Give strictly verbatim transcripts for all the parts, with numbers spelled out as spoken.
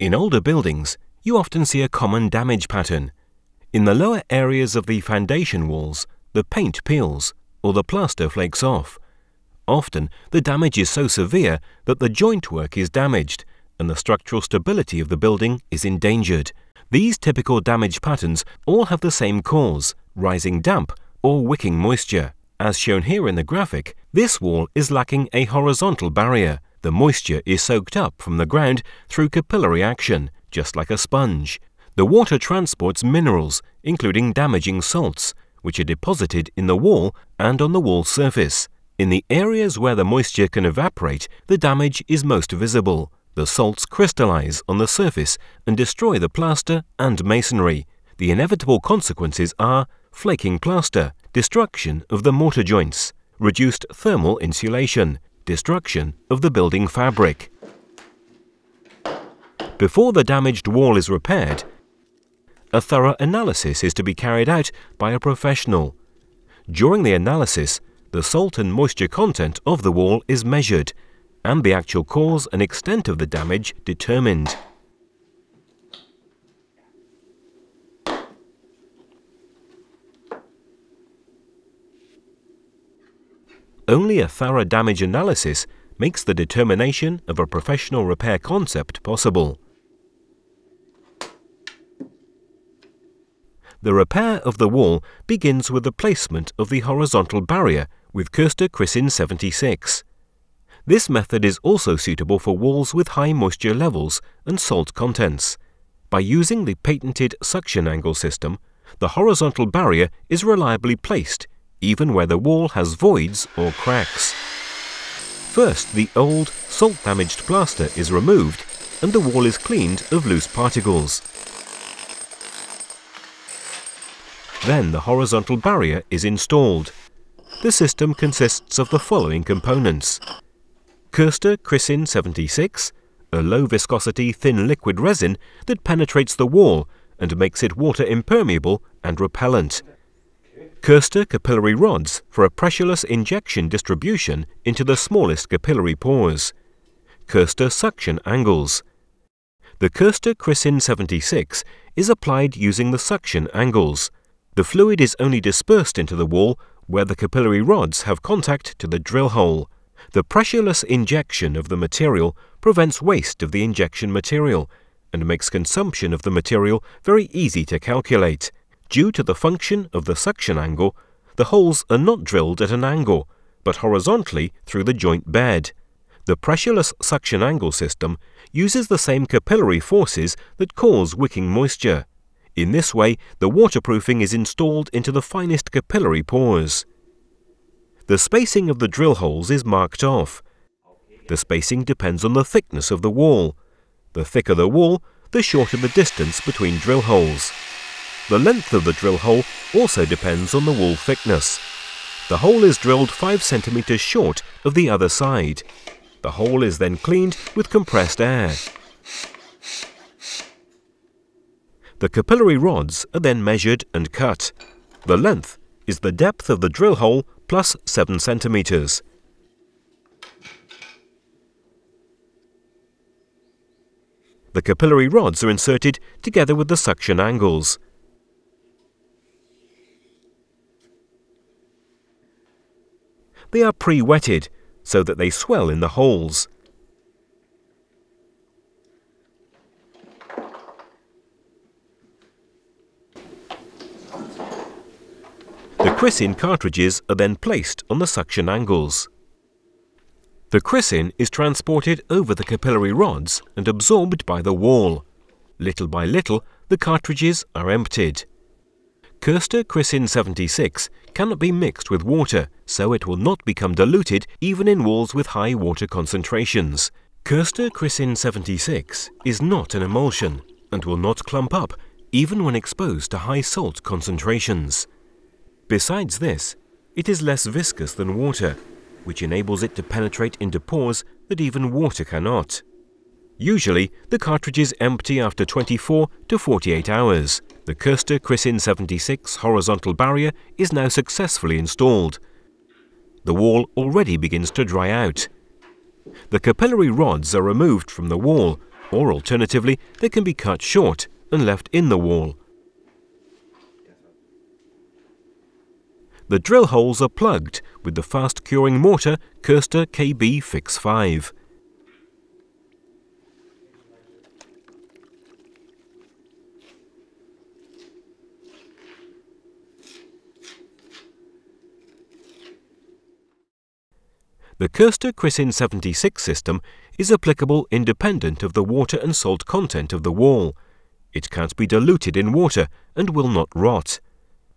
In older buildings, you often see a common damage pattern. In the lower areas of the foundation walls, the paint peels or the plaster flakes off. Often, the damage is so severe that the joint work is damaged and the structural stability of the building is endangered. These typical damage patterns all have the same cause, rising damp or wicking moisture. As shown here in the graphic, this wall is lacking a horizontal barrier. The moisture is soaked up from the ground through capillary action, just like a sponge. The water transports minerals, including damaging salts, which are deposited in the wall and on the wall surface. In the areas where the moisture can evaporate, the damage is most visible. The salts crystallize on the surface and destroy the plaster and masonry. The inevitable consequences are flaking plaster, destruction of the mortar joints, reduced thermal insulation, destruction of the building fabric. Before the damaged wall is repaired, a thorough analysis is to be carried out by a professional. During the analysis, the salt and moisture content of the wall is measured and the actual cause and extent of the damage determined. Only a thorough damage analysis makes the determination of a professional repair concept possible. The repair of the wall begins with the placement of the horizontal barrier with Köster Crisin seventy-six. This method is also suitable for walls with high moisture levels and salt contents. By using the patented suction angle system, the horizontal barrier is reliably placed, even where the wall has voids or cracks. First, the old, salt-damaged plaster is removed and the wall is cleaned of loose particles. Then the horizontal barrier is installed. The system consists of the following components: Köster Crisin seventy-six, a low-viscosity thin liquid resin that penetrates the wall and makes it water impermeable and repellent. Köster Capillary Rods for a pressureless injection distribution into the smallest capillary pores. Köster Suction Angles. The Köster Crisin seventy-six is applied using the suction angles. The fluid is only dispersed into the wall where the capillary rods have contact to the drill hole. The pressureless injection of the material prevents waste of the injection material and makes consumption of the material very easy to calculate. Due to the function of the suction angle, the holes are not drilled at an angle, but horizontally through the joint bed. The pressureless suction angle system uses the same capillary forces that cause wicking moisture. In this way, the waterproofing is installed into the finest capillary pores. The spacing of the drill holes is marked off. The spacing depends on the thickness of the wall. The thicker the wall, the shorter the distance between drill holes. The length of the drill hole also depends on the wall thickness. The hole is drilled five centimeters short of the other side. The hole is then cleaned with compressed air. The capillary rods are then measured and cut. The length is the depth of the drill hole plus seven centimeters. The capillary rods are inserted together with the suction angles. They are pre-wetted so that they swell in the holes. The Crisin cartridges are then placed on the suction angles. The Crisin is transported over the capillary rods and absorbed by the wall. Little by little, the cartridges are emptied. Köster Crisin seventy-six cannot be mixed with water, so it will not become diluted even in walls with high water concentrations. Köster Crisin seventy-six is not an emulsion and will not clump up even when exposed to high salt concentrations. Besides this, it is less viscous than water, which enables it to penetrate into pores that even water cannot. Usually, the cartridges empty after twenty-four to forty-eight hours. The Köster Crisin seventy-six horizontal barrier is now successfully installed. The wall already begins to dry out. The capillary rods are removed from the wall or alternatively they can be cut short and left in the wall. The drill holes are plugged with the fast-curing mortar Köster K B-Fix five. The Köster Crisin seventy-six system is applicable independent of the water and salt content of the wall. It can't be diluted in water and will not rot.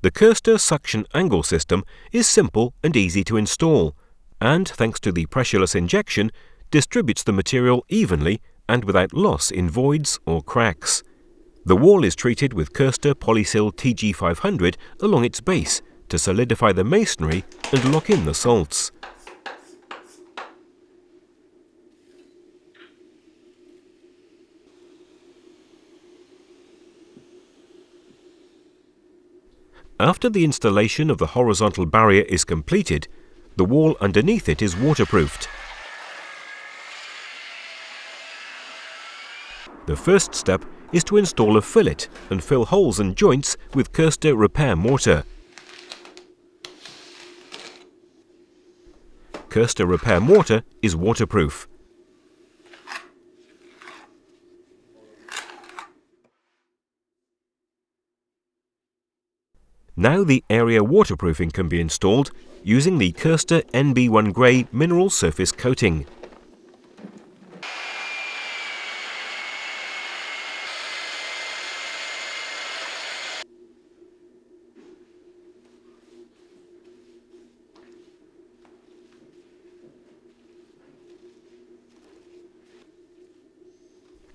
The Köster Suction Angle system is simple and easy to install, and thanks to the pressureless injection, distributes the material evenly and without loss in voids or cracks. The wall is treated with Köster Polysil T G five hundred along its base to solidify the masonry and lock in the salts. After the installation of the horizontal barrier is completed, the wall underneath it is waterproofed. The first step is to install a fillet and fill holes and joints with Köster repair mortar. Köster repair mortar is waterproof. Now the area waterproofing can be installed using the Köster N B one Grey mineral surface coating.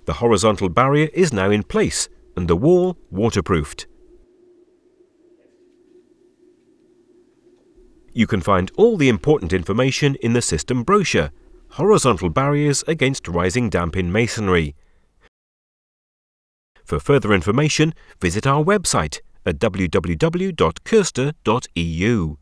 The horizontal barrier is now in place and the wall waterproofed. You can find all the important information in the system brochure, Horizontal Barriers Against Rising Damp in Masonry. For further information, visit our website at w w w dot köster dot e u.